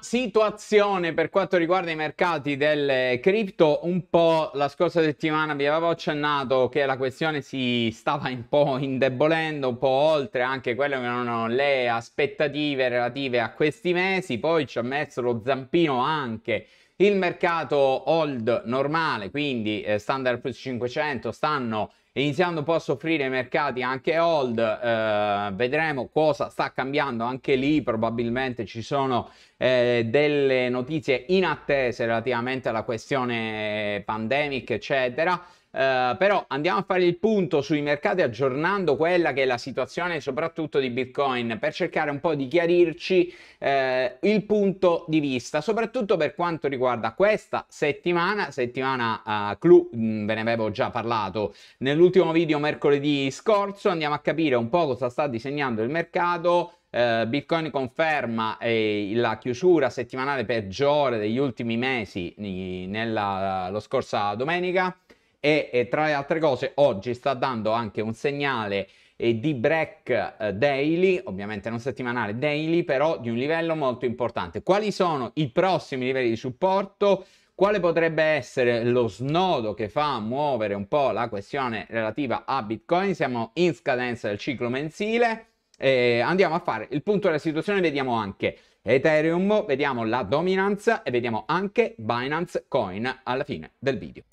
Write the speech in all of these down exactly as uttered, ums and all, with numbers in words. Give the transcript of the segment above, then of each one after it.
situazione per quanto riguarda i mercati delle cripto. Un po' la scorsa settimana vi avevo accennato che la questione si stava un po' indebolendo, un po' oltre anche quelle che erano le aspettative relative a questi mesi. Poi ci ha messo lo zampino anche il mercato old normale, quindi eh, standard plus cinquecento, stanno iniziando un po' a soffrire i mercati anche old. Eh, vedremo cosa sta cambiando anche lì, probabilmente ci sono eh, delle notizie inattese relativamente alla questione pandemic eccetera. Uh, però andiamo a fare il punto sui mercati aggiornando quella che è la situazione soprattutto di Bitcoin, per cercare un po' di chiarirci eh, il punto di vista soprattutto per quanto riguarda questa settimana settimana uh, clou. Mh, ve ne avevo già parlato nell'ultimo video mercoledì scorso. Andiamo a capire un po' cosa sta disegnando il mercato. Uh, Bitcoin conferma eh, la chiusura settimanale peggiore degli ultimi mesi eh, nella la scorsa domenica. E, e tra le altre cose oggi sta dando anche un segnale eh, di break eh, daily, ovviamente non settimanale, daily, però di un livello molto importante. Quali sono i prossimi livelli di supporto? Quale potrebbe essere lo snodo che fa muovere un po' la questione relativa a Bitcoin? Siamo in scadenza del ciclo mensile. Eh, andiamo a fare il punto della situazione, vediamo anche Ethereum, vediamo la dominanza e vediamo anche Binance Coin alla fine del video.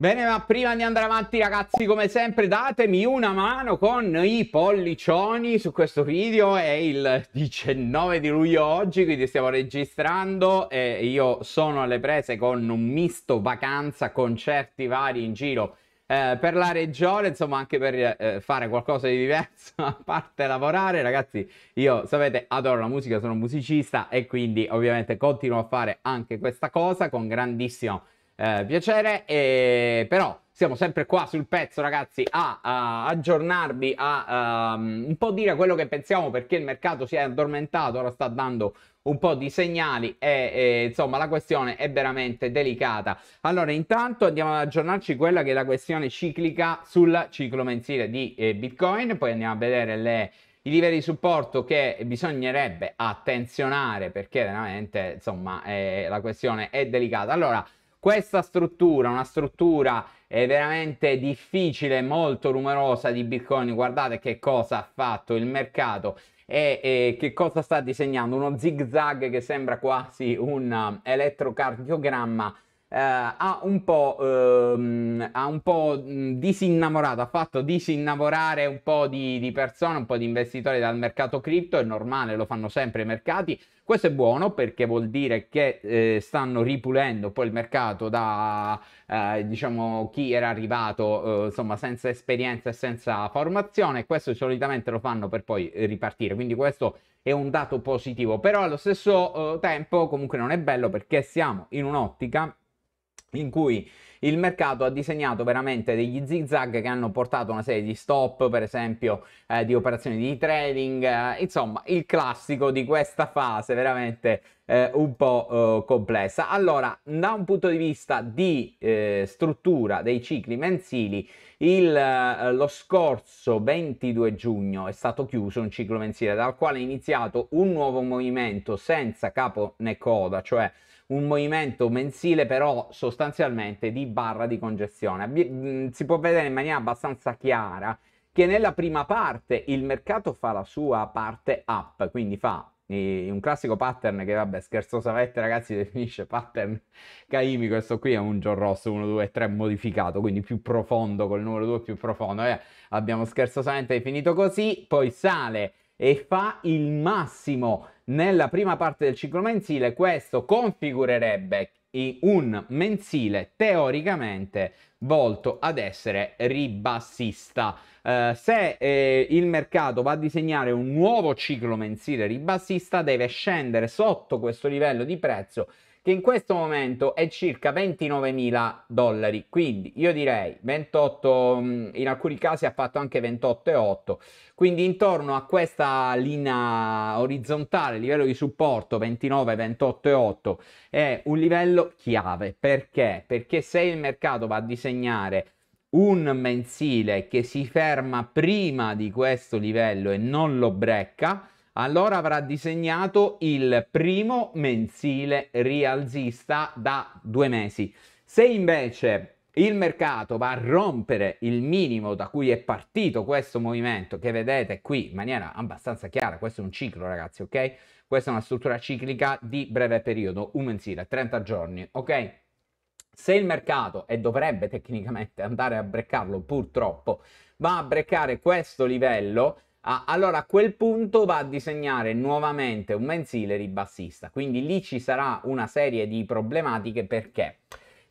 Bene, ma prima di andare avanti ragazzi, come sempre datemi una mano con i pollicioni su questo video. È il diciannove di luglio oggi, quindi stiamo registrando e io sono alle prese con un misto vacanza, concerti vari in giro eh, per la regione, insomma anche per eh, fare qualcosa di diverso a parte lavorare. Ragazzi, io sapete adoro la musica, sono un musicista e quindi ovviamente continuo a fare anche questa cosa con grandissimo Eh, piacere, eh, però siamo sempre qua sul pezzo ragazzi a, a aggiornarvi, a um, un po' dire quello che pensiamo, perché il mercato si è addormentato, ora sta dando un po' di segnali e, e insomma la questione è veramente delicata. Allora intanto andiamo ad aggiornarci quella che è la questione ciclica sul ciclo mensile di eh, Bitcoin, poi andiamo a vedere le i livelli di supporto che bisognerebbe attenzionare, perché veramente insomma eh, la questione è delicata. Allora, questa struttura, una struttura è veramente difficile, molto rumorosa di Bitcoin. Guardate che cosa ha fatto il mercato e, e che cosa sta disegnando, uno zigzag che sembra quasi un elettrocardiogramma. Eh, ha un po', ehm, ha un po' disinnamorato, ha fatto disinnavorare un po' di, di persone, un po' di investitori dal mercato cripto. È normale, lo fanno sempre i mercati. Questo è buono perché vuol dire che eh, stanno ripulendo poi il mercato da eh, diciamo chi era arrivato eh, insomma senza esperienza e senza formazione. Questo solitamente lo fanno per poi ripartire, quindi questo è un dato positivo. Però allo stesso eh, tempo comunque non è bello, perché siamo in un'ottica in cui il mercato ha disegnato veramente degli zigzag che hanno portato a una serie di stop, per esempio eh, di operazioni di trading, eh, insomma il classico di questa fase veramente eh, un po' eh, complessa. Allora, da un punto di vista di eh, struttura dei cicli mensili, il, eh, lo scorso ventidue giugno è stato chiuso un ciclo mensile dal quale è iniziato un nuovo movimento senza capo né coda, cioè un movimento mensile però sostanzialmente di barra di congestione. Si può vedere in maniera abbastanza chiara che nella prima parte il mercato fa la sua parte up, quindi fa eh, un classico pattern che, vabbè, scherzosamente ragazzi definisce pattern caimi. Questo qui è un giorno rosso uno due tre modificato, quindi più profondo, col numero due più profondo, eh, abbiamo scherzosamente definito così. Poi sale e fa il massimo nella prima parte del ciclo mensile. Questo configurerebbe un mensile teoricamente volto ad essere ribassista. Eh, se eh, il mercato va a disegnare un nuovo ciclo mensile ribassista, deve scendere sotto questo livello di prezzo che in questo momento è circa ventinovemila dollari, quindi io direi ventotto, in alcuni casi ha fatto anche ventotto e otto, quindi intorno a questa linea orizzontale, livello di supporto ventinove, ventotto e otto è un livello chiave. Perché? Perché se il mercato va a disegnare un mensile che si ferma prima di questo livello e non lo brecca, allora avrà disegnato il primo mensile rialzista da due mesi. Se invece il mercato va a rompere il minimo da cui è partito questo movimento, che vedete qui in maniera abbastanza chiara, questo è un ciclo, ragazzi, ok? Questa è una struttura ciclica di breve periodo, un mensile, trenta giorni, ok? Se il mercato, e dovrebbe tecnicamente andare a breccarlo purtroppo, va a breccare questo livello, allora a quel punto va a disegnare nuovamente un mensile ribassista. Quindi lì ci sarà una serie di problematiche. Perché?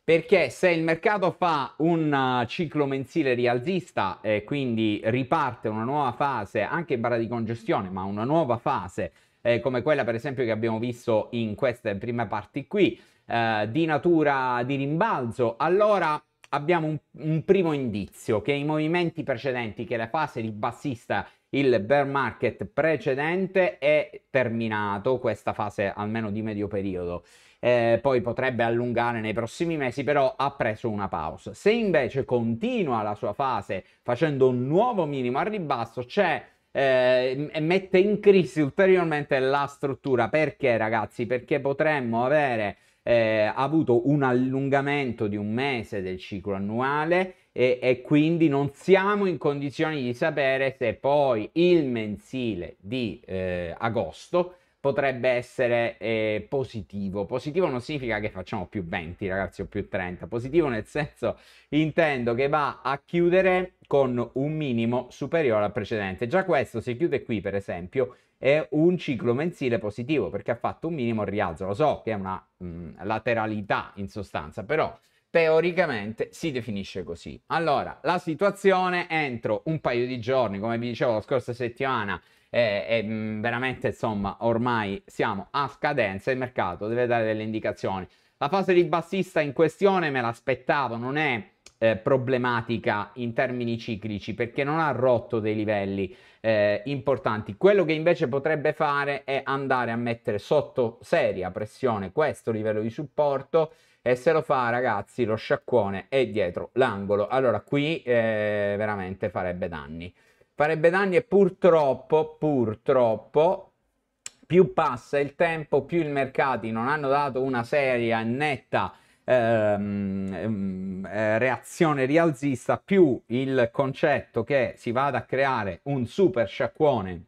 Perché se il mercato fa un ciclo mensile rialzista e quindi riparte una nuova fase, anche in barra di congestione, ma una nuova fase eh, come quella per esempio che abbiamo visto in queste prime parti qui, eh, di natura di rimbalzo, allora abbiamo un, un primo indizio che i movimenti precedenti, che la fase ribassista, il bear market precedente è terminato, questa fase almeno di medio periodo. Eh, poi potrebbe allungare nei prossimi mesi, però ha preso una pausa. Se invece continua la sua fase facendo un nuovo minimo al ribasso, c'è eh, mette in crisi ulteriormente la struttura. Perché, ragazzi? Perché potremmo avere eh, avuto un allungamento di un mese del ciclo annuale e, e quindi non siamo in condizioni di sapere se poi il mensile di eh, agosto potrebbe essere eh, positivo. Positivo non significa che facciamo più venti, ragazzi, o più trenta. Positivo nel senso, intendo, che va a chiudere con un minimo superiore al precedente. Già questo, se chiude qui per esempio, è un ciclo mensile positivo, perché ha fatto un minimo rialzo. Lo so che è una mh, lateralità in sostanza, però teoricamente si definisce così. Allora, la situazione entro un paio di giorni, come vi dicevo la scorsa settimana, E, e veramente, insomma, ormai siamo a scadenza, il mercato deve dare delle indicazioni. La fase ribassista in questione me l'aspettavo, non è eh, problematica in termini ciclici perché non ha rotto dei livelli eh, importanti. Quello che invece potrebbe fare è andare a mettere sotto seria pressione questo livello di supporto, e se lo fa, ragazzi, lo sciacquone è dietro l'angolo. Allora qui eh, veramente farebbe danni. Farebbe danni e purtroppo, purtroppo, più passa il tempo, più i mercati non hanno dato una seria e netta ehm, reazione rialzista, più il concetto che si vada a creare un super sciacquone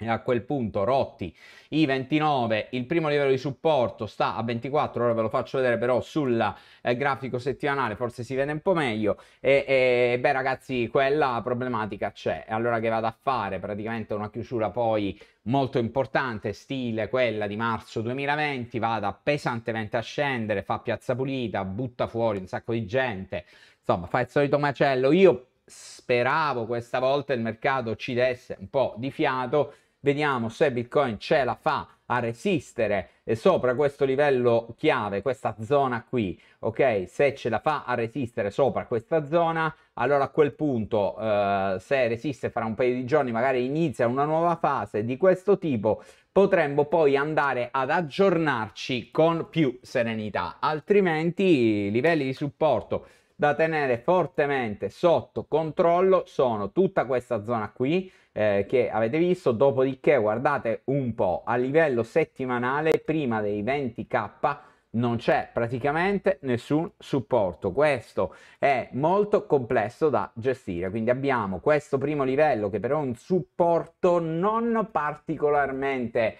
e a quel punto rotti i ventinove, il primo livello di supporto sta a ventiquattro, ora ve lo faccio vedere però sul eh, grafico settimanale, forse si vede un po' meglio, e, e beh ragazzi, quella problematica c'è. Allora che vado a fare? Praticamente una chiusura poi molto importante, stile quella di marzo duemilaventi, vada pesantemente a scendere, fa piazza pulita, butta fuori un sacco di gente, insomma fa il solito macello. Io speravo questa volta il mercato ci desse un po' di fiato. Vediamo se Bitcoin ce la fa a resistere sopra questo livello chiave, questa zona qui, ok? Se ce la fa a resistere sopra questa zona, allora a quel punto eh, se resiste fra un paio di giorni, magari inizia una nuova fase di questo tipo, potremmo poi andare ad aggiornarci con più serenità. Altrimenti i livelli di supporto da tenere fortemente sotto controllo sono tutta questa zona qui eh, che avete visto. Dopodiché guardate un po', a livello settimanale prima dei venti K non c'è praticamente nessun supporto. Questo è molto complesso da gestire, quindi abbiamo questo primo livello che però è un supporto non particolarmente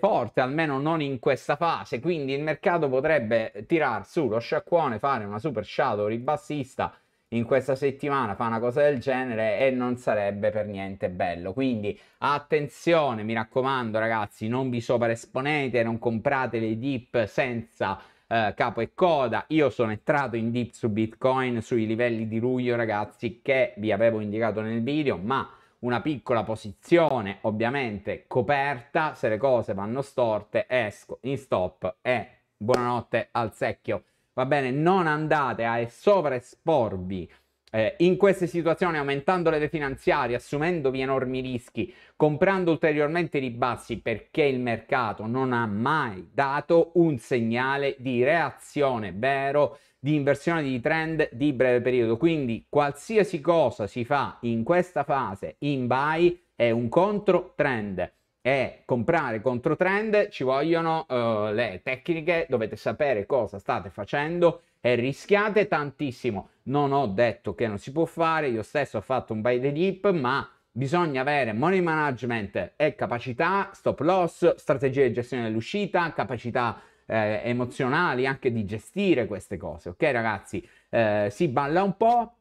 forte, almeno non in questa fase, quindi il mercato potrebbe tirar su lo sciacquone, fare una super shadow ribassista in questa settimana, fa una cosa del genere e non sarebbe per niente bello. Quindi attenzione, mi raccomando ragazzi, non vi sovraesponete, non comprate le dip senza eh, capo e coda. Io sono entrato in dip su Bitcoin sui livelli di luglio, ragazzi, che vi avevo indicato nel video, ma una piccola posizione ovviamente coperta. Se le cose vanno storte esco in stop e buonanotte al secchio, va bene? Non andate a sovraesporvi eh, in queste situazioni aumentando le finanziarie, assumendovi enormi rischi, comprando ulteriormente i ribassi, perché il mercato non ha mai dato un segnale di reazione vero, di inversione di trend di breve periodo. Quindi qualsiasi cosa si fa in questa fase in buy è un contro trend, e comprare contro trend ci vogliono uh, le tecniche, dovete sapere cosa state facendo e rischiate tantissimo. Non ho detto che non si può fare, io stesso ho fatto un buy the dip, ma bisogna avere money management e capacità, stop loss, strategia di gestione dell'uscita, capacità eh, emozionali anche di gestire queste cose, ok ragazzi? Eh, si balla un po',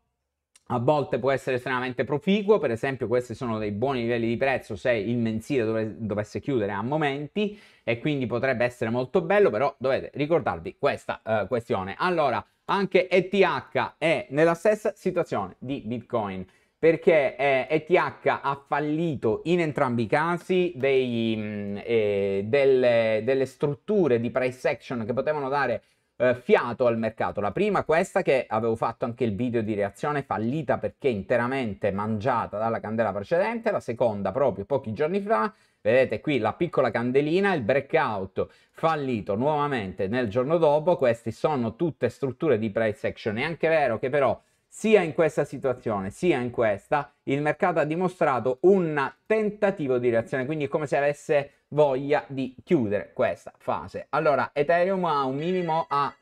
a volte può essere estremamente proficuo, per esempio questi sono dei buoni livelli di prezzo se il mensile dov- dovesse chiudere a momenti, e quindi potrebbe essere molto bello, però dovete ricordarvi questa uh, questione. Allora, anche E T H è nella stessa situazione di Bitcoin, perché eh, E T H ha fallito in entrambi i casi dei, mh, eh, delle, delle strutture di price action che potevano dare Uh, fiato al mercato. La prima, questa che avevo fatto anche il video di reazione, fallita perché interamente mangiata dalla candela precedente. La seconda proprio pochi giorni fa, vedete qui la piccola candelina, il breakout fallito nuovamente nel giorno dopo. Queste sono tutte strutture di price action. È anche vero che però sia in questa situazione sia in questa il mercato ha dimostrato un tentativo di reazione, quindi è come se avesse voglia di chiudere questa fase. Allora Ethereum ha un minimo a...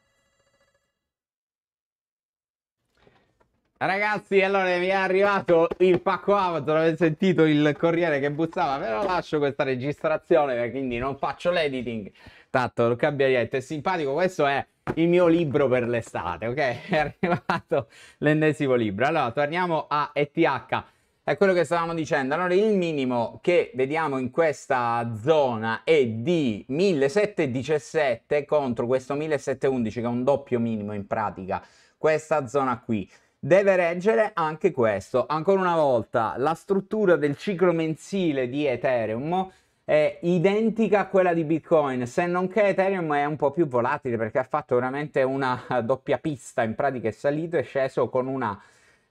Ragazzi, allora mi è arrivato il pacco Avatar, avete sentito il corriere che bussava, però lascio questa registrazione, quindi non faccio l'editing, tanto non cambia niente. È simpatico, questo è il mio libro per l'estate, ok? È arrivato l'ennesimo libro. Allora torniamo a E T H, è quello che stavamo dicendo. Allora il minimo che vediamo in questa zona è di millesettecentodiciassette contro questo millesettecentoundici, che è un doppio minimo in pratica. Questa zona qui deve reggere anche questo. Ancora una volta la struttura del ciclo mensile di Ethereum è identica a quella di Bitcoin, se non che Ethereum è un po' più volatile perché ha fatto veramente una doppia pista, in pratica è salito e sceso con una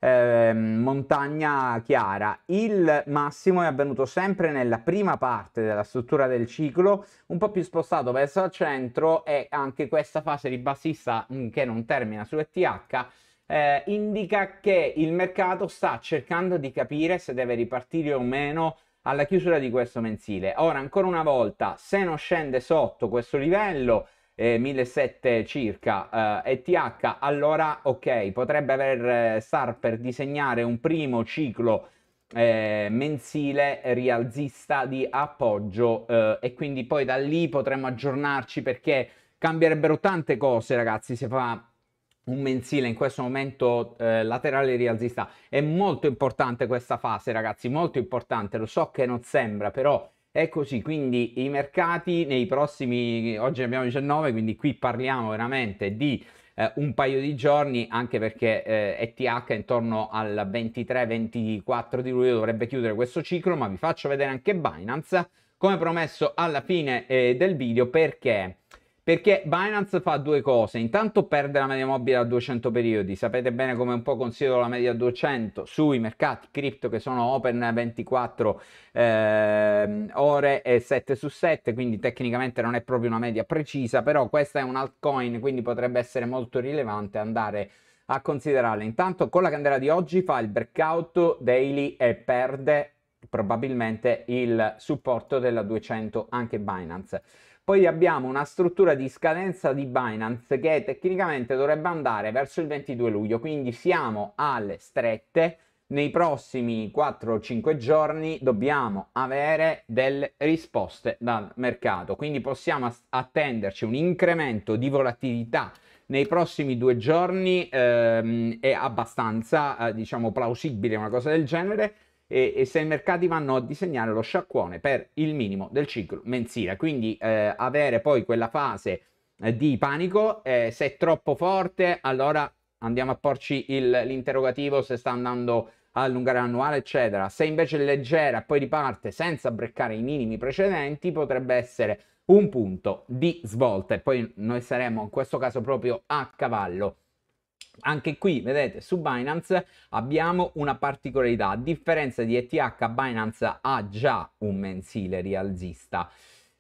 eh, montagna chiara. Il massimo è avvenuto sempre nella prima parte della struttura del ciclo, un po' più spostato verso il centro, e anche questa fase ribassista che non termina su E T H eh, indica che il mercato sta cercando di capire se deve ripartire o meno alla chiusura di questo mensile. Ora ancora una volta, se non scende sotto questo livello eh, millesettecento circa eh, E T H, allora ok, potrebbe aver, star per disegnare un primo ciclo eh, mensile rialzista di appoggio, eh, e quindi poi da lì potremmo aggiornarci, perché cambierebbero tante cose ragazzi se fa un mensile in questo momento eh, laterale rialzista. È molto importante questa fase ragazzi, molto importante, lo so che non sembra però è così. Quindi i mercati nei prossimi, oggi abbiamo diciannove, quindi qui parliamo veramente di eh, un paio di giorni, anche perché eh, E T H intorno al ventitré ventiquattro di luglio dovrebbe chiudere questo ciclo. Ma vi faccio vedere anche Binance come promesso alla fine eh, del video, perché Perché Binance fa due cose. Intanto perde la media mobile a duecento periodi, sapete bene come un po' considero la media duecento sui mercati cripto che sono open ventiquattro eh, ore e sette su sette, quindi tecnicamente non è proprio una media precisa, però questa è un altcoin, quindi potrebbe essere molto rilevante andare a considerarla. Intanto con la candela di oggi fa il breakout daily e perde probabilmente il supporto della duecento anche Binance. Poi abbiamo una struttura di scadenza di Binance che tecnicamente dovrebbe andare verso il ventidue luglio, quindi siamo alle strette. Nei prossimi quattro o cinque giorni dobbiamo avere delle risposte dal mercato, quindi possiamo attenderci un incremento di volatilità nei prossimi due giorni, ehm, è abbastanza eh, diciamo plausibile una cosa del genere, E, e se i mercati vanno a disegnare lo sciacquone per il minimo del ciclo mensile, quindi eh, avere poi quella fase eh, di panico. Eh, se è troppo forte allora andiamo a porci l'interrogativo se sta andando a allungare l'annuale eccetera. Se invece è leggera, poi riparte senza breccare i minimi precedenti, potrebbe essere un punto di svolta, e poi noi saremo in questo caso proprio a cavallo. Anche qui vedete su Binance abbiamo una particolarità: a differenza di E T H, Binance ha già un mensile rialzista,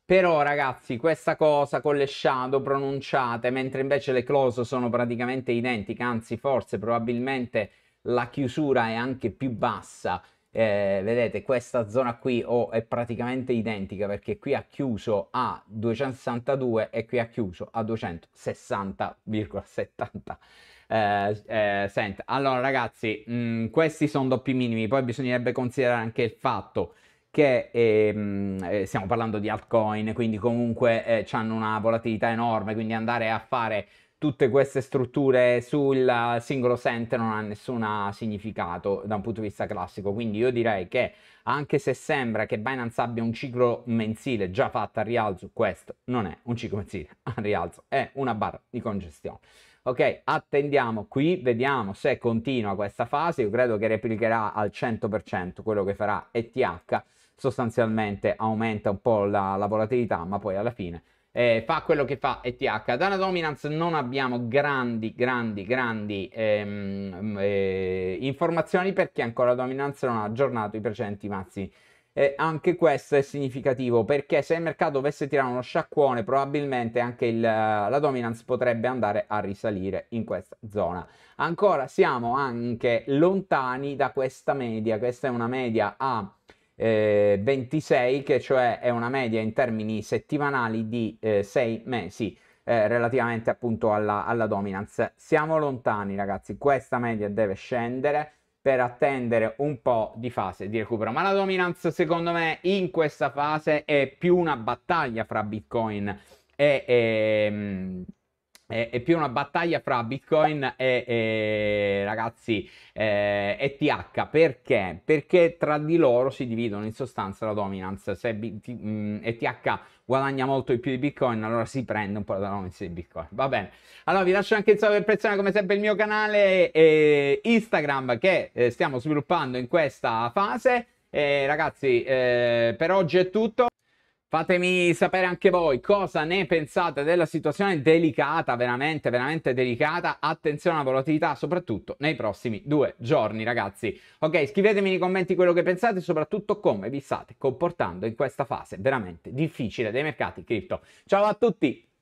però ragazzi questa cosa con le shadow pronunciate, mentre invece le close sono praticamente identiche, anzi forse probabilmente la chiusura è anche più bassa Eh, vedete, questa zona qui oh, è praticamente identica, perché qui ha chiuso a duecentosessantadue e qui ha chiuso a duecentosessanta virgola settanta eh, eh, cent. Allora ragazzi, mh, questi sono doppi minimi. Poi bisognerebbe considerare anche il fatto che ehm, stiamo parlando di altcoin, quindi comunque eh, hanno una volatilità enorme, quindi andare a fare tutte queste strutture sul singolo cent non ha nessun significato da un punto di vista classico. Quindi io direi che, anche se sembra che Binance abbia un ciclo mensile già fatto a rialzo, questo non è un ciclo mensile a rialzo, è una barra di congestione. Ok, attendiamo qui, vediamo se continua questa fase. Io credo che replicherà al cento per cento quello che farà E T H, sostanzialmente aumenta un po' la, la volatilità, ma poi alla fine Eh, fa quello che fa E T H. Dalla dominance non abbiamo grandi grandi grandi ehm, eh, informazioni, perché ancora la dominance non ha aggiornato i precedenti massimi. Eh, anche questo è significativo, perché se il mercato dovesse tirare uno sciacquone, probabilmente anche il, la dominance potrebbe andare a risalire in questa zona. Ancora siamo anche lontani da questa media. Questa è una media a Eh, ventisei, che cioè è una media in termini settimanali di eh, sei mesi, eh, relativamente appunto alla, alla dominance. Siamo lontani ragazzi, questa media deve scendere per attendere un po' di fase di recupero. Ma la dominance secondo me in questa fase è più una battaglia fra Bitcoin e, e È, è più una battaglia fra Bitcoin e, e ragazzi eh, E T H. Perché? Perché tra di loro si dividono in sostanza la dominance. Se B T, mh, E T H guadagna molto di più di Bitcoin, allora si prende un po' la dominance di Bitcoin. Va bene, allora vi lascio anche il saluto per persone, come sempre il mio canale eh, Instagram che eh, stiamo sviluppando in questa fase. Eh, ragazzi, eh, per oggi è tutto. Fatemi sapere anche voi cosa ne pensate della situazione delicata, veramente, veramente delicata. Attenzione alla volatilità, soprattutto nei prossimi due giorni, ragazzi. Ok, scrivetemi nei commenti quello che pensate e soprattutto come vi state comportando in questa fase veramente difficile dei mercati cripto. Ciao a tutti!